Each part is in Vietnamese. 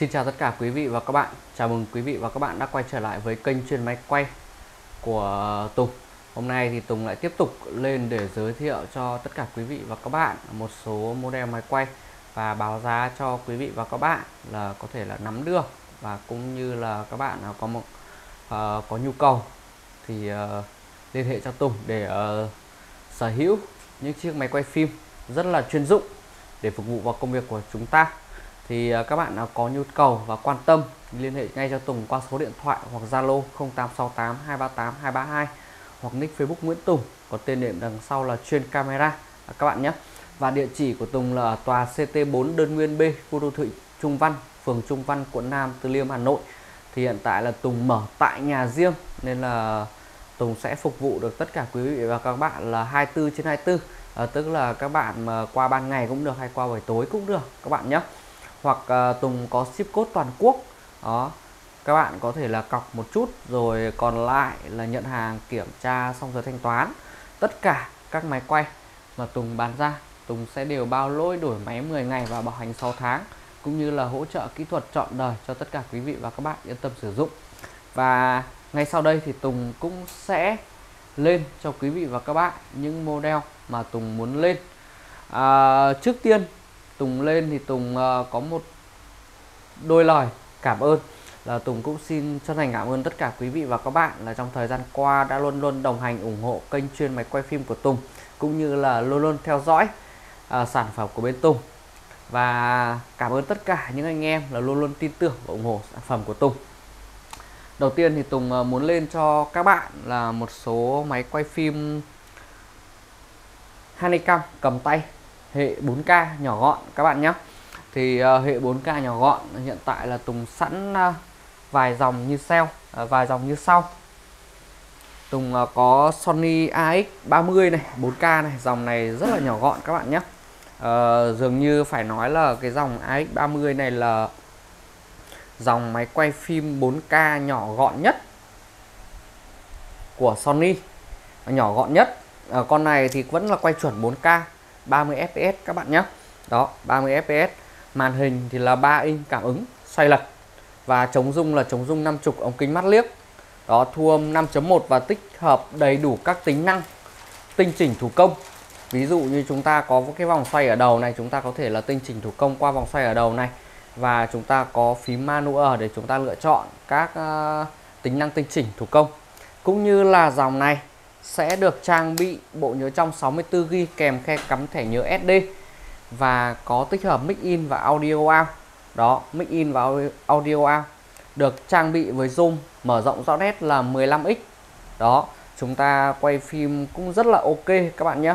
Xin chào tất cả quý vị và các bạn. Chào mừng quý vị và các bạn đã quay trở lại với kênh chuyên máy quay của Tùng. Hôm nay thì Tùng lại tiếp tục lên để giới thiệu cho tất cả quý vị và các bạn một số model máy quay và báo giá cho quý vị và các bạn là có thể là nắm được, và cũng như là các bạn nào có nhu cầu thì liên hệ cho Tùng để sở hữu những chiếc máy quay phim rất là chuyên dụng để phục vụ vào công việc của chúng ta. Thì các bạn nào có nhu cầu và quan tâm liên hệ ngay cho Tùng qua số điện thoại hoặc Zalo 0868 238 232 hoặc nick Facebook Nguyễn Tùng có tên đệm đằng sau là Chuyên Camera các bạn nhé. Và địa chỉ của Tùng là tòa CT4 Đơn Nguyên B, khu đô thị Trung Văn, phường Trung Văn, quận Nam Từ Liêm, Hà Nội. Thì hiện tại là Tùng mở tại nhà riêng nên là Tùng sẽ phục vụ được tất cả quý vị và các bạn là 24/24. Tức là các bạn mà qua ban ngày cũng được hay qua buổi tối cũng được các bạn nhé. Hoặc Tùng có ship code toàn quốc đó, các bạn có thể là cọc một chút rồi còn lại là nhận hàng, kiểm tra xong rồi thanh toán. Tất cả các máy quay mà Tùng bán ra, Tùng sẽ đều bao lỗi đổi máy 10 ngày và bảo hành 6 tháng, cũng như là hỗ trợ kỹ thuật trọn đời cho tất cả quý vị và các bạn yên tâm sử dụng. Và ngay sau đây thì Tùng cũng sẽ lên cho quý vị và các bạn những model mà Tùng muốn lên. Trước tiên Tùng lên thì Tùng có một đôi lời cảm ơn, là Tùng cũng xin chân thành cảm ơn tất cả quý vị và các bạn là trong thời gian qua đã luôn luôn đồng hành ủng hộ kênh chuyên máy quay phim của Tùng, cũng như là luôn luôn theo dõi sản phẩm của bên Tùng. Và cảm ơn tất cả những anh em là luôn luôn tin tưởng và ủng hộ sản phẩm của Tùng. Đầu tiên thì Tùng muốn lên cho các bạn là một số máy quay phim Handycam cầm tay hệ 4K nhỏ gọn các bạn nhé. Thì hệ 4K nhỏ gọn hiện tại là Tùng sẵn vài dòng như sau. Tùng có Sony AX30 này, 4K này, dòng này rất là nhỏ gọn các bạn nhé. Dường như phải nói là cái dòng AX30 này là dòng máy quay phim 4K nhỏ gọn nhất của Sony, nhỏ gọn nhất. Con này thì vẫn là quay chuẩn 4K 30 fps các bạn nhé. Đó, 30 fps. Màn hình thì là 3 inch cảm ứng xoay lật, và chống rung là chống rung 50, ống kính mắt liếc. Đó, thu âm 5.1 và tích hợp đầy đủ các tính năng tinh chỉnh thủ công. Ví dụ như chúng ta có cái vòng xoay ở đầu này, chúng ta có thể là tinh chỉnh thủ công qua vòng xoay ở đầu này. Và chúng ta có phím manual để chúng ta lựa chọn các tính năng tinh chỉnh thủ công. Cũng như là dòng này sẽ được trang bị bộ nhớ trong 64GB kèm khe cắm thẻ nhớ SD, và có tích hợp mic in và audio out. Đó, mic in và audio out được trang bị với zoom mở rộng rõ nét là 15x. Đó, chúng ta quay phim cũng rất là ok các bạn nhé.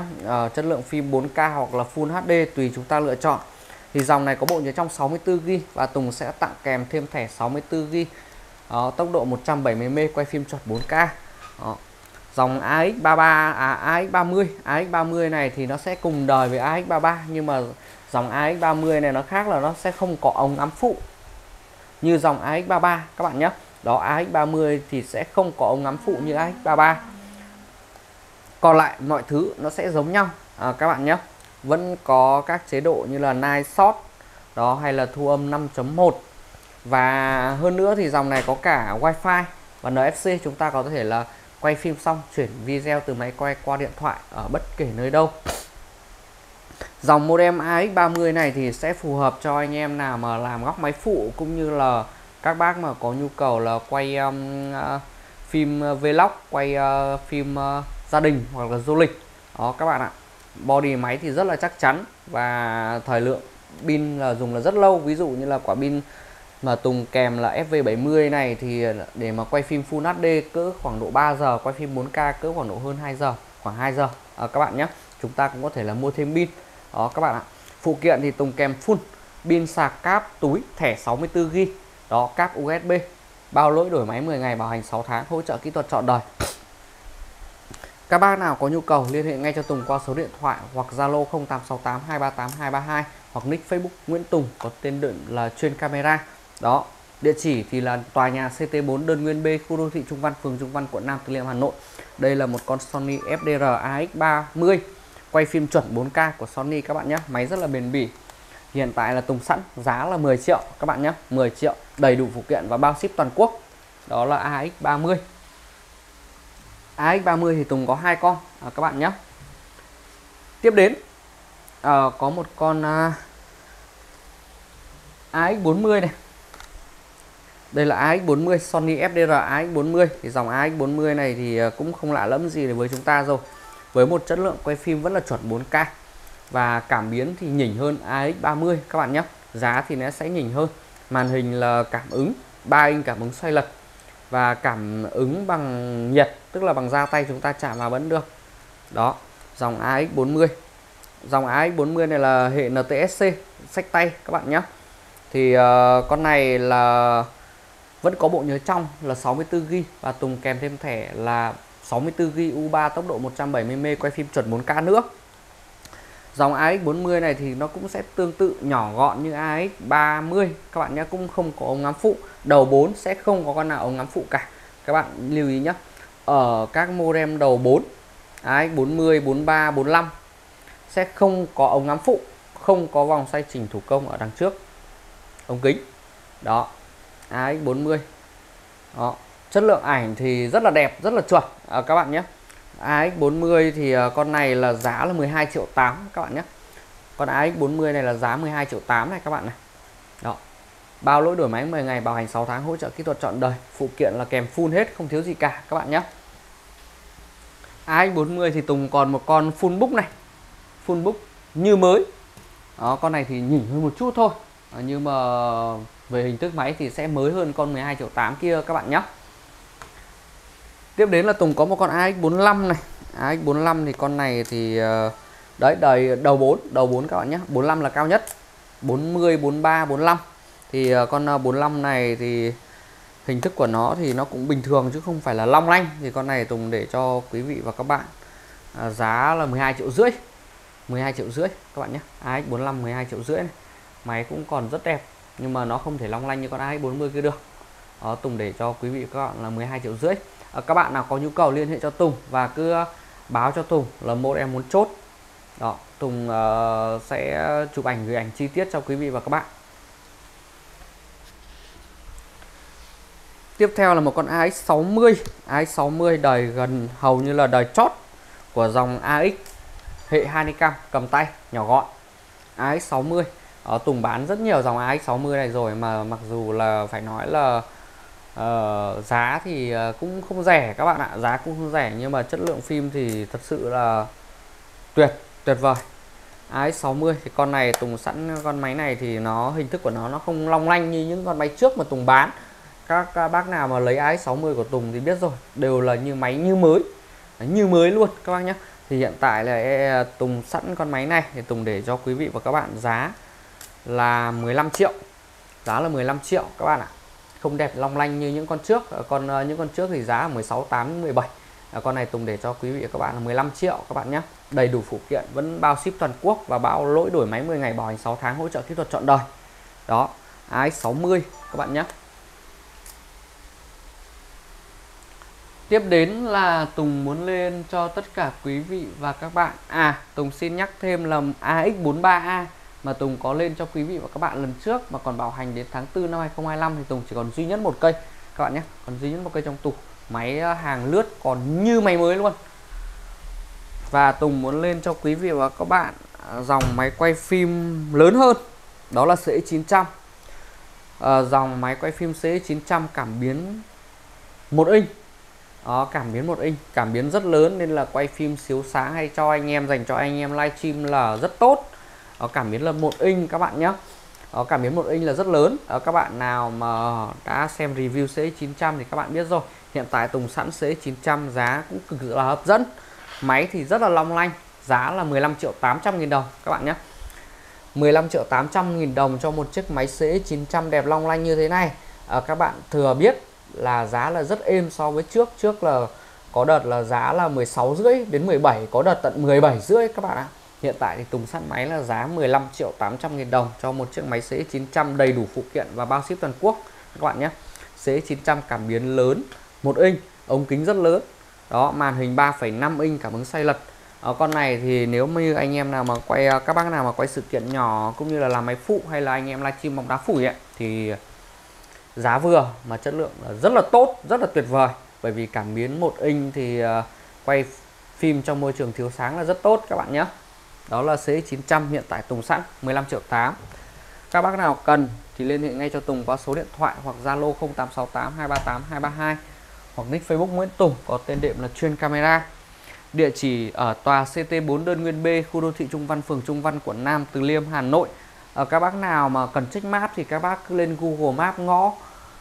Chất lượng phim 4K hoặc là Full HD tùy chúng ta lựa chọn. Thì dòng này có bộ nhớ trong 64GB và Tùng sẽ tặng kèm thêm thẻ 64GB. Đó, tốc độ 170 m quay phim chuẩn 4K. Đó. Dòng AX30 này thì nó sẽ cùng đời với AX33, nhưng mà dòng AX30 này nó khác là nó sẽ không có ống ngắm phụ như dòng AX33 các bạn nhé. Đó, AX30 thì sẽ không có ống ngắm phụ như AX33. Còn lại mọi thứ nó sẽ giống nhau các bạn nhé. Vẫn có các chế độ như là Night Shot đó, hay là thu âm 5.1. Và hơn nữa thì dòng này có cả Wi-Fi và NFC, chúng ta có thể là quay phim xong chuyển video từ máy quay qua điện thoại ở bất kể nơi đâu. Dòng modem AX30 này thì sẽ phù hợp cho anh em nào mà làm góc máy phụ, cũng như là các bác mà có nhu cầu là quay phim vlog, quay phim gia đình hoặc là du lịch. Đó các bạn ạ. Body máy thì rất là chắc chắn, và thời lượng pin là dùng là rất lâu. Ví dụ như là quả pin mà Tùng kèm là FV70 này thì để mà quay phim Full HD cỡ khoảng độ 3 giờ, quay phim 4K cỡ khoảng độ hơn 2 giờ, khoảng 2 giờ các bạn nhé. Chúng ta cũng có thể là mua thêm pin. Đó các bạn ạ. Phụ kiện thì Tùng kèm full pin, sạc, cáp, túi, thẻ 64GB. Đó, cáp USB, bao lỗi đổi máy 10 ngày, bảo hành 6 tháng, hỗ trợ kỹ thuật trọn đời. Các bác nào có nhu cầu liên hệ ngay cho Tùng qua số điện thoại hoặc Zalo 0868 238 232 hoặc nick Facebook Nguyễn Tùng có tên đệm là Chuyên Camera. Đó, địa chỉ thì là tòa nhà CT4 Đơn Nguyên B, khu đô thị Trung Văn, phường Trung Văn, quận Nam Từ Liêm, Hà Nội. Đây là một con Sony FDR AX30 quay phim chuẩn 4K của Sony các bạn nhé. Máy rất là bền bỉ. Hiện tại là tùng sẵn giá là 10 triệu các bạn nhé, 10 triệu đầy đủ phụ kiện và bao ship toàn quốc. Đó là AX30. AX30 thì Tùng có 2 con các bạn nhé. Tiếp đến có một con AX40 này. Đây là AX40 Sony FDR AX40. Thì dòng AX40 này thì cũng không lạ lẫm gì với chúng ta rồi. Với một chất lượng quay phim vẫn là chuẩn 4K và cảm biến thì nhỉnh hơn AX30 các bạn nhé. Giá thì nó sẽ nhỉnh hơn. Màn hình là cảm ứng 3 inch cảm ứng xoay lật và cảm ứng bằng nhiệt, tức là bằng da tay chúng ta chạm vào vẫn được. Đó, dòng AX40. Dòng AX40 này là hệ NTSC sách tay các bạn nhé. Thì con này là vẫn có bộ nhớ trong là 64GB và Tùng kèm thêm thẻ là 64GB U3 tốc độ 170m quay phim chuẩn 4K nữa. Dòng AX40 này thì nó cũng sẽ tương tự nhỏ gọn như AX30 các bạn nhé, cũng không có ống ngắm phụ. Đầu 4 sẽ không có con nào ống ngắm phụ cả. Các bạn lưu ý nhé. Ở các modem đầu 4 AX40, 43, 45 sẽ không có ống ngắm phụ, không có vòng xoay chỉnh thủ công ở đằng trước ống kính. Đó, AX40. Đó, chất lượng ảnh thì rất là đẹp, rất là chuẩn các bạn nhé. AX40 thì con này là giá là 12.8 triệu các bạn nhé. Con AX40 này là giá 12.8 triệu này các bạn này. Đó. Bao lỗi đổi máy 10 ngày, bảo hành 6 tháng, hỗ trợ kỹ thuật trọn đời, phụ kiện là kèm full hết, không thiếu gì cả các bạn nhé. AX40 thì Tùng còn một con full book này. Full book như mới. Đó, con này thì nhỉnh hơn một chút thôi. Nhưng mà về hình thức máy thì sẽ mới hơn con 12.8 triệu kia các bạn nhé. Tiếp đến là Tùng có một con AX45 này. AX45 thì con này thì đấy, đời đầu 4 các bạn nhé. 45 là cao nhất. 40, 43, 45. Thì con 45 này thì hình thức của nó thì nó cũng bình thường chứ không phải là long lanh. Thì con này Tùng để cho quý vị và các bạn giá là 12.5 triệu. 12.5 triệu các bạn nhé. AX45 12.5 triệu này. Máy cũng còn rất đẹp nhưng mà nó không thể long lanh như con AX40 kia được. Đó, Tùng để cho quý vị và các bạn là 12.5 triệu. Các bạn nào có nhu cầu liên hệ cho Tùng và cứ báo cho Tùng là một em muốn chốt. Đó, Tùng sẽ chụp ảnh gửi ảnh chi tiết cho quý vị và các bạn. Tiếp theo là một con AX60. AX60 đời gần hầu như là đời chót của dòng AX hệ Handycam cầm tay nhỏ gọn. AX60 Tùng bán rất nhiều dòng AX60 này rồi mà mặc dù là phải nói là giá thì cũng không rẻ các bạn ạ, giá cũng không rẻ nhưng mà chất lượng phim thì thật sự là tuyệt vời. AX60 thì con này Tùng sẵn con máy này thì nó hình thức của nó không long lanh như những con máy trước mà Tùng bán. Các bác nào mà lấy AX60 của Tùng thì biết rồi, đều là như máy như mới luôn các bác nhé. Thì hiện tại là Tùng sẵn con máy này thì Tùng để cho quý vị và các bạn giá là 15 triệu. Giá là 15 triệu các bạn ạ. Không đẹp long lanh như những con trước. Còn những con trước thì giá 16, 8, 17. Con này Tùng để cho quý vị và các bạn là 15 triệu các bạn nhé. Đầy đủ phụ kiện, vẫn bao ship toàn quốc và bao lỗi đổi máy 10 ngày, bảo hành 6 tháng, hỗ trợ kỹ thuật trọn đời. Đó, AX60 các bạn nhé. Tiếp đến là Tùng muốn lên cho tất cả quý vị và các bạn. Tùng xin nhắc thêm là AX43A mà Tùng có lên cho quý vị và các bạn lần trước mà còn bảo hành đến tháng 4 năm 2025 thì Tùng chỉ còn duy nhất một cây các bạn nhé, còn duy nhất một cây trong tủ. Máy hàng lướt còn như máy mới luôn. Và Tùng muốn lên cho quý vị và các bạn dòng máy quay phim lớn hơn, đó là CX900. Dòng máy quay phim CX900 cảm biến 1 inch. Đó, cảm biến 1 inch, cảm biến rất lớn nên là quay phim chiếu sáng hay cho anh em, dành cho anh em livestream là rất tốt. Đó, cảm biến là 1 inch các bạn nhé. Đó, cảm biến 1 inch là rất lớn. Đó, các bạn nào mà đã xem review CX900 thì các bạn biết rồi. Hiện tại Tùng sẵn CX900 giá cũng cực là hấp dẫn. Máy thì rất là long lanh. Giá là 15.800.000 đồng các bạn nhé. 15.800.000 đồng cho một chiếc máy CX900 đẹp long lanh như thế này. Các bạn thừa biết là giá là rất êm so với trước. Trước là có đợt là giá là 16,5 đến 17, có đợt tận 17,5 các bạn ạ. Hiện tại thì Tùng sẵn máy là giá 15.800.000 đồng cho một chiếc máy CX900 đầy đủ phụ kiện và bao ship toàn quốc các bạn nhé. CX900 cảm biến lớn 1 inch, ống kính rất lớn. Đó, màn hình 3,5 inch cảm ứng xoay lật, Con này thì nếu như anh em nào mà quay, các bác nào mà quay sự kiện nhỏ cũng như là làm máy phụ hay là anh em livestream bóng đá phủi ấy, thì giá vừa mà chất lượng rất là tốt, rất là tuyệt vời. Bởi vì cảm biến 1 inch thì quay phim trong môi trường thiếu sáng là rất tốt các bạn nhé. Đó là CX900 hiện tại Tùng sẵn 15.8 triệu. Các bác nào cần thì liên hệ ngay cho Tùng qua số điện thoại hoặc Zalo 0868 238 232 hoặc nick Facebook Nguyễn Tùng có tên đệm là Chuyên Camera. Địa chỉ ở tòa CT4 Đơn Nguyên B, khu đô thị Trung Văn, phường Trung Văn, quận Nam Từ Liêm, Hà Nội. Các bác nào mà cần check map thì các bác cứ lên Google Maps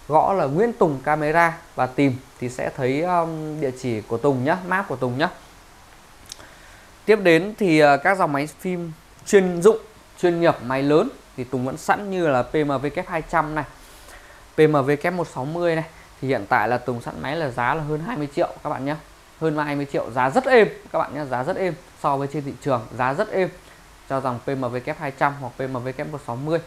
gõ là Nguyễn Tùng Camera và tìm thì sẽ thấy địa chỉ của Tùng nhé, map của Tùng nhé. Tiếp đến thì các dòng máy phim chuyên dụng, chuyên nghiệp, máy lớn thì Tùng vẫn sẵn như là PMW-VK200 này, PMW-VK160 này. Thì hiện tại là Tùng sẵn máy là giá là hơn 20 triệu các bạn nhé. Hơn 20 triệu, giá rất êm các bạn nhé, giá rất êm so với trên thị trường, giá rất êm cho dòng PMW-VK200 hoặc PMW-VK160.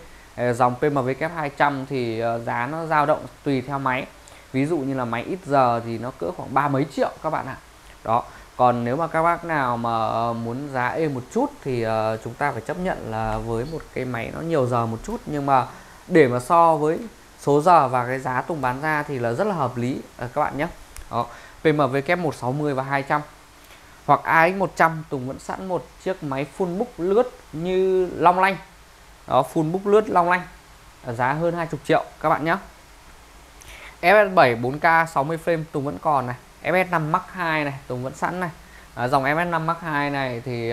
Dòng PMW-VK200 thì giá nó dao động tùy theo máy. Ví dụ như là máy ít giờ thì nó cỡ khoảng 30 mấy triệu các bạn ạ. Đó. Còn nếu mà các bác nào mà muốn giá êm một chút thì chúng ta phải chấp nhận là với một cái máy nó nhiều giờ một chút, nhưng mà để mà so với số giờ và cái giá Tùng bán ra thì là rất là hợp lý các bạn nhé. Đó. PMW-160 và 200 hoặc AX100 Tùng vẫn sẵn một chiếc máy full book lướt như long lanh. Đó, full book lướt long lanh giá hơn 20 triệu các bạn nhé. FS7 4K 60 frame Tùng vẫn còn này, FS5 Mark II này Tùng vẫn sẵn này. Dòng FS5 Mark II này thì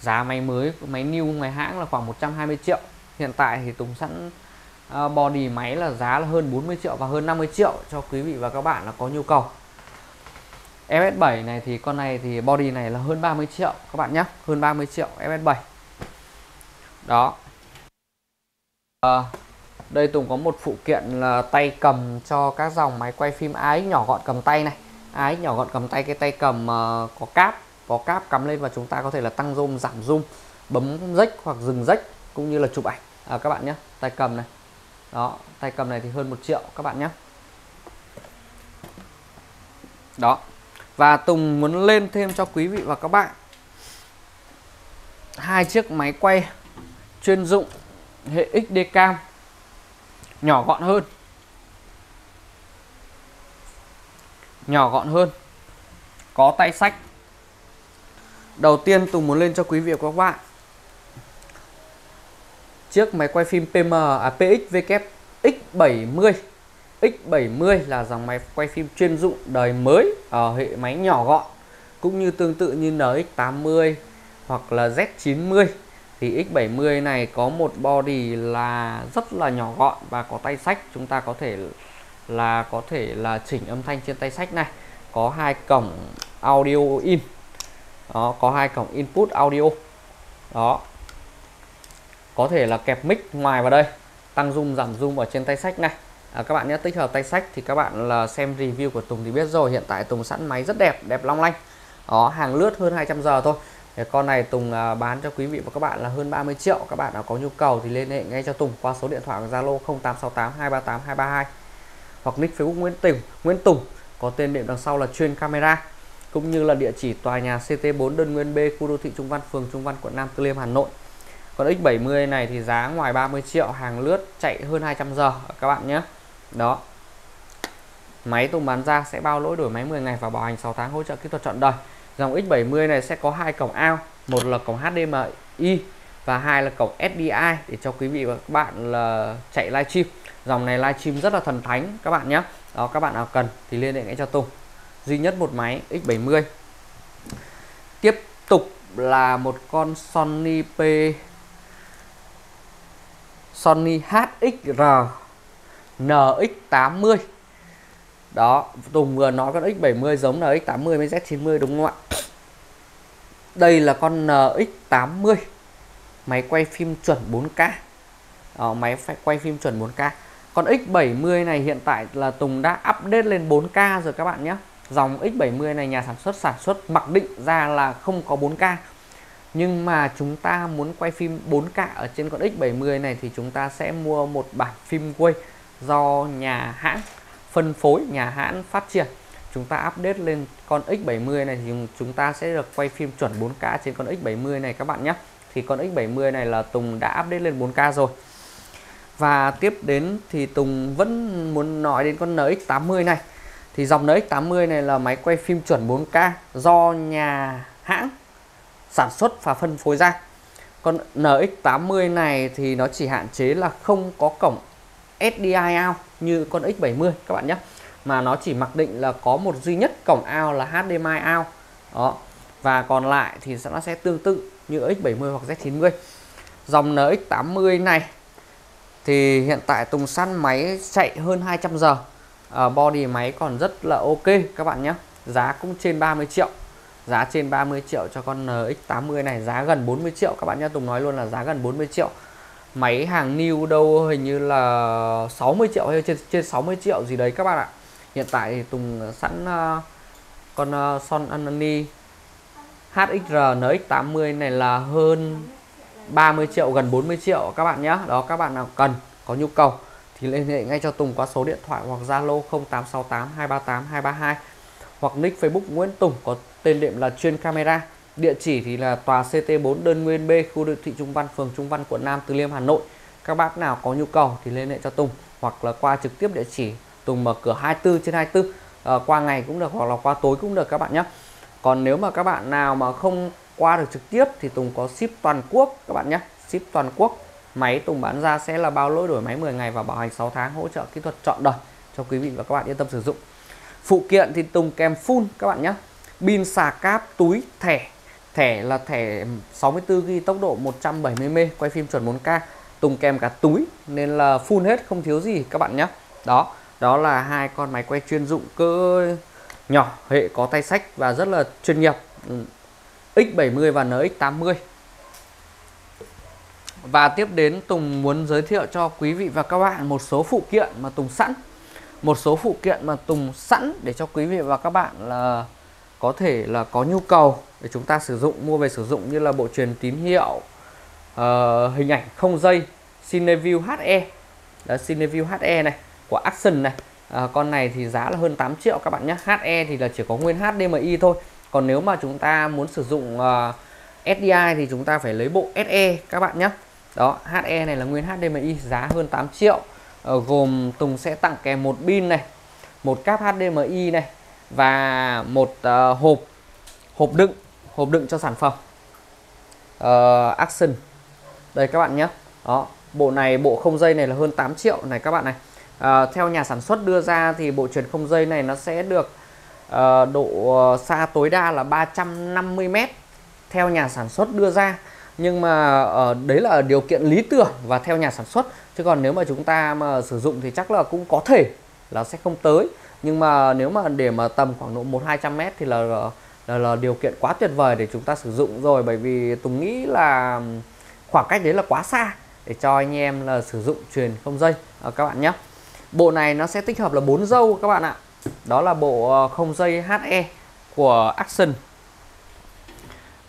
giá máy mới, máy new, máy hãng là khoảng 120 triệu. Hiện tại thì Tùng sẵn body máy là giá là hơn 40 triệu và hơn 50 triệu cho quý vị và các bạn là có nhu cầu. FS7 này thì con này thì body này là hơn 30 triệu các bạn nhé, hơn 30 triệu FS7. Đó. Đây Tùng có một phụ kiện là tay cầm cho các dòng máy quay phim AX nhỏ gọn cầm tay này. AX nhỏ gọn cầm tay, cái tay cầm có cáp cắm lên và chúng ta có thể là tăng zoom, giảm zoom, bấm rếch hoặc dừng rếch cũng như là chụp ảnh các bạn nhé. Tay cầm này. Đó, tay cầm này thì hơn 1 triệu các bạn nhé. Đó. Và Tùng muốn lên thêm cho quý vị và các bạn hai chiếc máy quay chuyên dụng hệ XD cam nhỏ gọn hơn. Nhỏ gọn hơn. Có tay sách. Đầu tiên Tùng muốn lên cho quý vị và các bạn chiếc máy quay phim PMAPXVKX70. X70 là dòng máy quay phim chuyên dụng đời mới ở hệ máy nhỏ gọn, cũng như tương tự như NX80 hoặc là Z90. Thì X70 này có một body là rất là nhỏ gọn và có tay sách, chúng ta có thể là chỉnh âm thanh trên tay sách này. Có hai cổng audio in. Đó, có hai cổng input audio. Đó. Có thể là kẹp mic ngoài vào đây, tăng zoom giảm zoom ở trên tay sách này. Các bạn nhé, tích hợp tay sách thì các bạn là xem review của Tùng thì biết rồi. Hiện tại Tùng sẵn máy rất đẹp, đẹp long lanh. Đó, hàng lướt hơn 200 giờ thôi. Thì con này Tùng bán cho quý vị và các bạn là hơn 30 triệu. Các bạn nào có nhu cầu thì liên hệ ngay cho Tùng qua số điện thoại Zalo 0868 238 232 hoặc nick Facebook Nguyễn Tùng có tên đệm đằng sau là Chuyên Camera, cũng như là địa chỉ tòa nhà CT4 Đơn Nguyên B, khu đô thị Trung Văn, phường Trung Văn, quận Nam Từ Liêm, Hà Nội. Còn X70 này thì giá ngoài 30 triệu, hàng lướt chạy hơn 200 giờ các bạn nhé. Đó. Máy Tùng bán ra sẽ bao lỗi đổi máy 10 ngày và bảo hành 6 tháng, hỗ trợ kỹ thuật trọn đời. Dòng X70 này sẽ có hai cổng out, một là cổng HDMI và hai là cổng SDI để cho quý vị và các bạn là chạy livestream. Dòng này livestream rất là thần thánh các bạn nhé. Đó, các bạn nào cần thì liên hệ ngay cho Tùng. Duy nhất một máy X70. Tiếp tục là một con Sony HXR-NX80. Đó, Tùng vừa nói con X70 giống NX80 với Z90 đúng không ạ? Đây là con NX80, máy quay phim chuẩn 4K. Đó, máy quay phim chuẩn 4K. Con X70 này hiện tại là Tùng đã update lên 4K rồi các bạn nhé. Dòng X70 này nhà sản xuất mặc định ra là không có 4K. Nhưng mà chúng ta muốn quay phim 4K ở trên con X70 này thì chúng ta sẽ mua một bản phim quay do nhà hãng phân phối, nhà hãng phát triển. chúng ta update lên con X70 này thì chúng ta sẽ được quay phim chuẩn 4K trên con X70 này các bạn nhé. Thì con X70 này là Tùng đã update lên 4K rồi. Và tiếp đến thì Tùng vẫn muốn nói đến con NX80 này. Thì dòng NX80 này là máy quay phim chuẩn 4K do nhà hãng sản xuất và phân phối ra. Con NX80 này thì nó chỉ hạn chế là không có cổng SDI out như con X70 các bạn nhé. Mà nó chỉ mặc định là có một duy nhất cổng out là HDMI out. Đó. Và còn lại thì nó sẽ tương tự như X70 hoặc Z90. Dòng NX80 này thì hiện tại Tùng săn máy chạy hơn 200 giờ. Body máy còn rất là ok các bạn nhé. Giá cũng trên 30 triệu. Giá trên 30 triệu cho con NX80 này, giá gần 40 triệu các bạn nhé. Tùng nói luôn là giá gần 40 triệu. Máy hàng new đâu hình như là 60 triệu hay trên 60 triệu gì đấy các bạn ạ. Hiện tại thì Tùng sẵn con Sony HXR-NX80 này là hơn 30 triệu, gần 40 triệu các bạn nhé. Đó, các bạn nào cần, có nhu cầu thì liên hệ ngay cho Tùng qua số điện thoại hoặc Zalo 0868 238 232 hoặc nick Facebook Nguyễn Tùng, có tên đệm là Chuyên Camera. Địa chỉ thì là tòa CT4 Đơn Nguyên B, khu đô thị Trung Văn, phường Trung Văn, quận Nam Từ Liêm, Hà Nội. Các bác nào có nhu cầu thì liên hệ cho Tùng hoặc là qua trực tiếp địa chỉ. Tùng mở cửa 24/24, qua ngày cũng được hoặc là qua tối cũng được các bạn nhé. Còn nếu mà các bạn nào mà không qua được trực tiếp thì Tùng có ship toàn quốc các bạn nhé. Ship toàn quốc. Máy Tùng bán ra sẽ là bao lỗi đổi máy 10 ngày và bảo hành 6 tháng, hỗ trợ kỹ thuật trọn đời cho quý vị và các bạn yên tâm sử dụng. Phụ kiện thì Tùng kèm full các bạn nhé. Pin, sạc, cáp, túi, thẻ. Thẻ là thẻ 64GB, tốc độ 170m, quay phim chuẩn 4K. Tùng kèm cả túi nên là full hết, không thiếu gì các bạn nhé. Đó, đó là hai con máy quay chuyên dụng cỡ nhỏ, hệ có tay sách và rất là chuyên nghiệp, X70 và NX80. Và tiếp đến Tùng muốn giới thiệu cho quý vị và các bạn một số phụ kiện mà Tùng sẵn. Một số phụ kiện mà Tùng sẵn để cho quý vị và các bạn là có thể là có nhu cầu để chúng ta sử dụng, mua về sử dụng, như là bộ truyền tín hiệu, hình ảnh không dây Cineview HE. Đó, Cineview HE này của Action này. Con này thì giá là hơn 8 triệu các bạn nhé. HE thì là chỉ có nguyên HDMI thôi. Còn nếu mà chúng ta muốn sử dụng SDI thì chúng ta phải lấy bộ SE các bạn nhé. Đó, HE này là nguyên HDMI, giá hơn 8 triệu. Gồm Tùng sẽ tặng kèm một pin này, một cáp HDMI này và một hộp đựng cho sản phẩm Action. Đây các bạn nhé. Đó, bộ này, bộ không dây này là hơn 8 triệu này các bạn này. Theo nhà sản xuất đưa ra thì bộ truyền không dây này nó sẽ được độ xa tối đa là 350m theo nhà sản xuất đưa ra. Nhưng mà đấy là điều kiện lý tưởng và theo nhà sản xuất. Chứ còn nếu mà chúng ta mà sử dụng thì chắc là cũng có thể là sẽ không tới. Nhưng mà nếu mà để mà tầm khoảng độ 1-200m thì là điều kiện quá tuyệt vời để chúng ta sử dụng rồi. Bởi vì Tùng nghĩ là khoảng cách đấy là quá xa để cho anh em là sử dụng truyền không dây các bạn nhé. Bộ này nó sẽ tích hợp là 4 dây các bạn ạ. Đó là bộ không dây HE của Action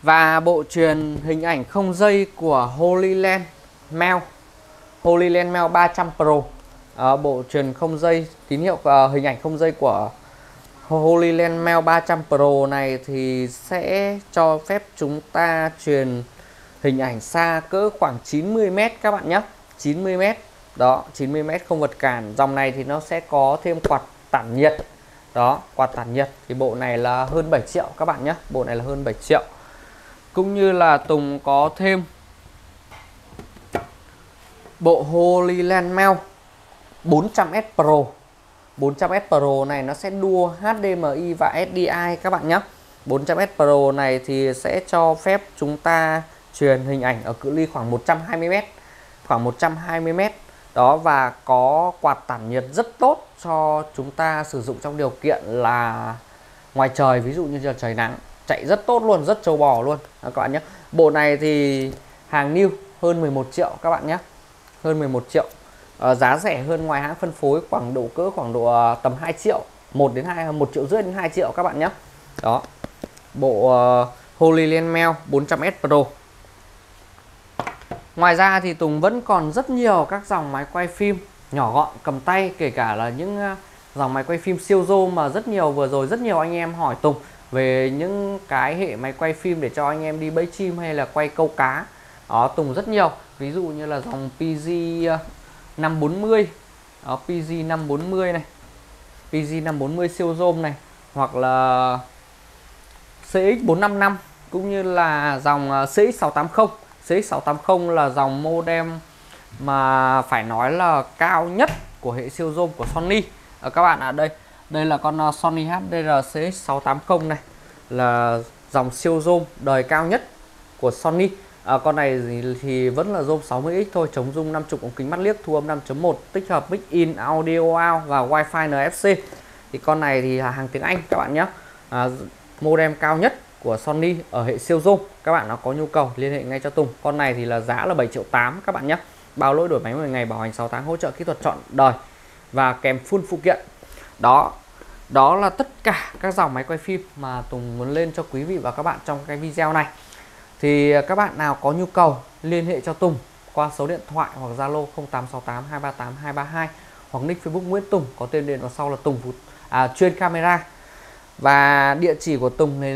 và bộ truyền hình ảnh không dây của Hollyland Mel 300 Pro. Bộ truyền không dây tín hiệu hình ảnh không dây của Hollyland Mel 300 Pro này thì sẽ cho phép chúng ta truyền hình ảnh xa cỡ khoảng 90m các bạn nhé. 90m. Đó, 90m không vật cản. Dòng này thì nó sẽ có thêm quạt tản nhiệt. Đó, quạt tản nhiệt thì bộ này là hơn 7 triệu các bạn nhé. Bộ này là hơn 7 triệu. Cũng như là Tùng có thêm bộ Hollyland Mel 400S Pro. 400S Pro này nó sẽ đua HDMI và SDI các bạn nhé. 400S Pro này thì sẽ cho phép chúng ta truyền hình ảnh ở cự ly khoảng 120m. Khoảng 120m. Đó, và có quạt tản nhiệt rất tốt cho chúng ta sử dụng trong điều kiện là ngoài trời, ví dụ như là trời nắng, chạy rất tốt luôn, rất trâu bò luôn các bạn nhé. Bộ này thì hàng new hơn 11 triệu các bạn nhé. Hơn 11 triệu. Giá rẻ hơn ngoài hãng phân phối khoảng độ tầm 2 triệu, 1 triệu rưỡi đến 2 triệu các bạn nhé. Đó. Bộ Hollyland Mel 400S Pro. Ngoài ra thì Tùng vẫn còn rất nhiều các dòng máy quay phim nhỏ gọn cầm tay, kể cả là những dòng máy quay phim siêu zoom mà vừa rồi rất nhiều anh em hỏi Tùng về những cái hệ máy quay phim để cho anh em đi bẫy chim hay là quay câu cá. Đó, Tùng rất nhiều, ví dụ như là dòng PG540, đó, PG540 này, PG540 siêu zoom này, hoặc là CX455, cũng như là dòng CX680. CX680 là dòng model mà phải nói là cao nhất của hệ siêu zoom của Sony. Ở các bạn ạ, đây là con Sony HDR CX680 này, là dòng siêu zoom đời cao nhất của Sony. Con này thì vẫn là zoom 60x thôi, chống zoom 50, ống kính mắt liếc, thu âm 5.1, tích hợp mic in, audio out và wifi NFC. Thì con này thì là hàng tiếng Anh các bạn nhé, modem cao nhất của Sony ở hệ siêu zoom. Các bạn nào có nhu cầu liên hệ ngay cho Tùng. Con này thì là giá là 7.8 triệu các bạn nhé, bao lỗi đổi máy 10 ngày, bảo hành 6 tháng, hỗ trợ kỹ thuật trọn đời và kèm full phụ kiện. Đó là tất cả các dòng máy quay phim mà Tùng muốn lên cho quý vị và các bạn trong cái video này. Thì các bạn nào có nhu cầu liên hệ cho Tùng qua số điện thoại hoặc Zalo 0868 238 232, hoặc nick Facebook Nguyễn Tùng có tên đền vào sau là Tùng chuyên camera. Và địa chỉ của Tùng này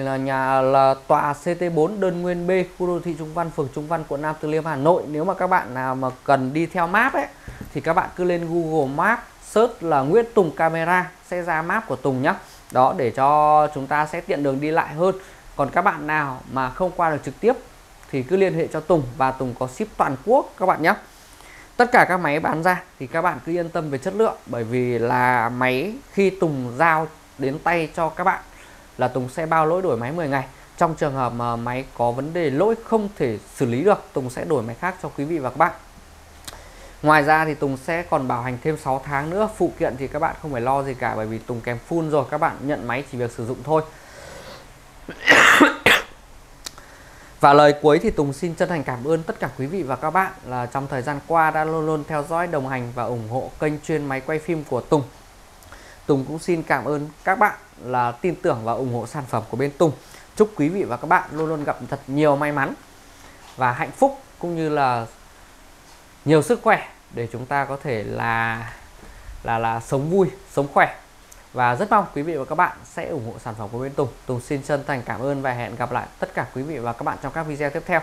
là tòa CT4 Đơn Nguyên B, khu đô thị Trung Văn, phường Trung Văn, quận Nam Từ Liêm, Hà Nội. Nếu mà các bạn nào mà cần đi theo map ấy thì các bạn cứ lên Google Map search là Nguyễn Tùng Camera, sẽ ra map của Tùng nhé. Đó, để cho chúng ta sẽ tiện đường đi lại hơn. Còn các bạn nào mà không qua được trực tiếp thì cứ liên hệ cho Tùng, và Tùng có ship toàn quốc các bạn nhé. Tất cả các máy bán ra thì các bạn cứ yên tâm về chất lượng, bởi vì là máy khi Tùng giao đến tay cho các bạn là Tùng sẽ bao lỗi đổi máy 10 ngày. Trong trường hợp mà máy có vấn đề lỗi không thể xử lý được, Tùng sẽ đổi máy khác cho quý vị và các bạn. Ngoài ra thì Tùng sẽ còn bảo hành thêm 6 tháng nữa. Phụ kiện thì các bạn không phải lo gì cả, bởi vì Tùng kèm full rồi, các bạn nhận máy chỉ việc sử dụng thôi. Và lời cuối thì Tùng xin chân thành cảm ơn tất cả quý vị và các bạn là trong thời gian qua đã luôn luôn theo dõi, đồng hành và ủng hộ kênh chuyên máy quay phim của Tùng. Tùng cũng xin cảm ơn các bạn là tin tưởng và ủng hộ sản phẩm của bên Tùng. Chúc quý vị và các bạn luôn luôn gặp thật nhiều may mắn và hạnh phúc, cũng như là nhiều sức khỏe để chúng ta có thể là sống vui, sống khỏe. Và rất mong quý vị và các bạn sẽ ủng hộ sản phẩm của bên Tùng. Tùng xin chân thành cảm ơn và hẹn gặp lại tất cả quý vị và các bạn trong các video tiếp theo.